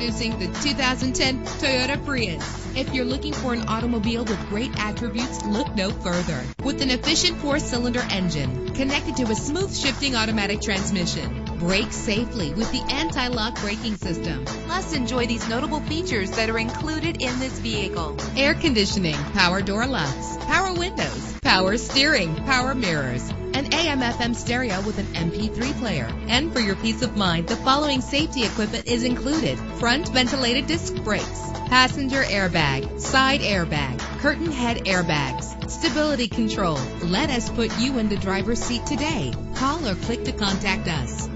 Introducing the 2010 Toyota Prius. If you're looking for an automobile with great attributes, look no further. With an efficient 4-cylinder engine connected to a smooth shifting automatic transmission, brake safely with the anti-lock braking system. Plus, enjoy these notable features that are included in this vehicle: air conditioning, power door locks, power windows, power steering, power mirrors, an AM/FM stereo with an MP3 player. And for your peace of mind, the following safety equipment is included: front ventilated disc brakes, passenger airbag, side airbag, curtain head airbags, stability control. Let us put you in the driver's seat today. Call or click to contact us.